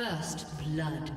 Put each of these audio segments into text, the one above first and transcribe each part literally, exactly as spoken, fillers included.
First blood.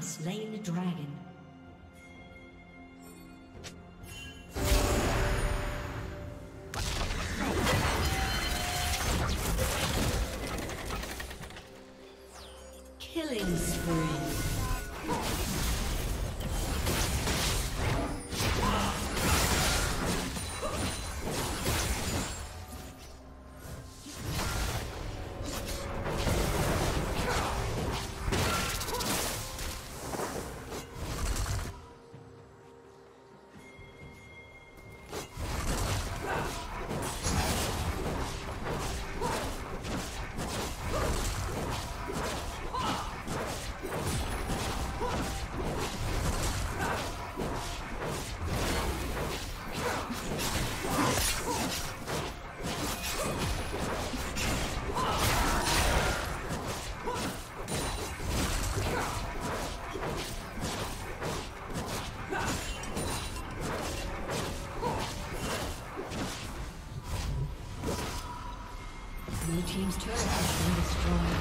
Slain the dragon. Killing spree. Team's turret has been destroyed.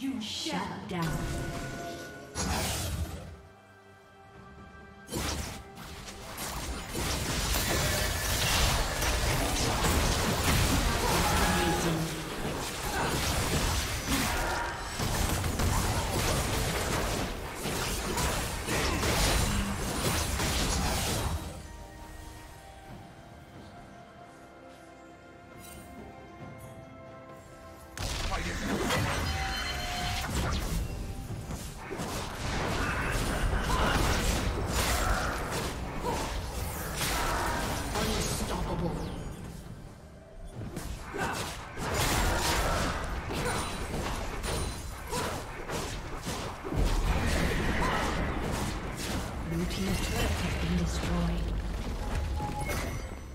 You shut down.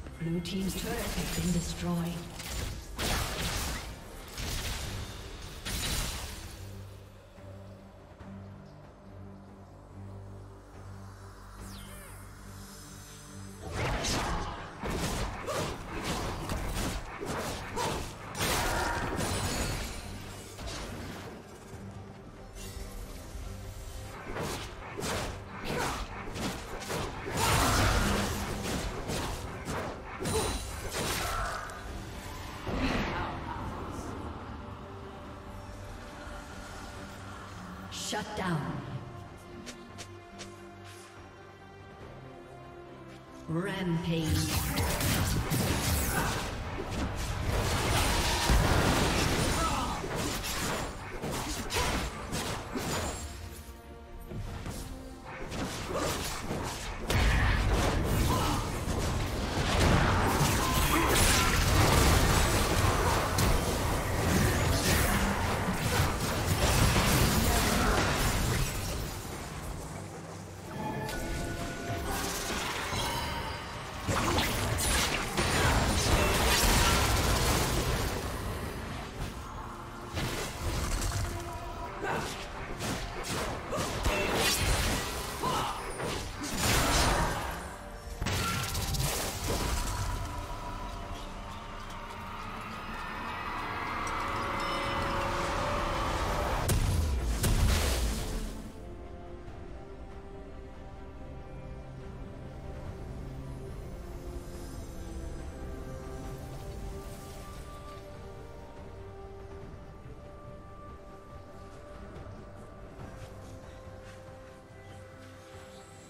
Blue team's turret has been destroyed. Shut down. Rampage.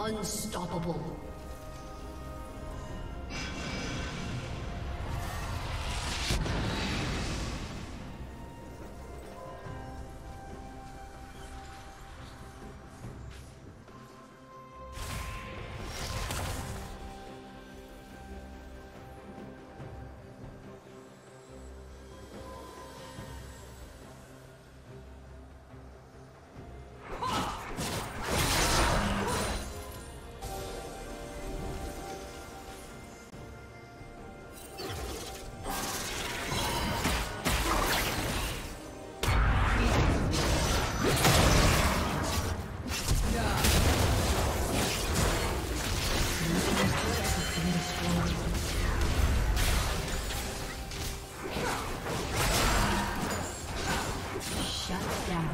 Unstoppable. Shut down.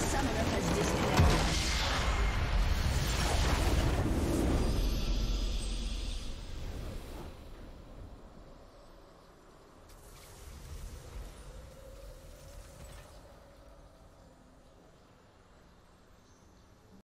Summoner has disappeared.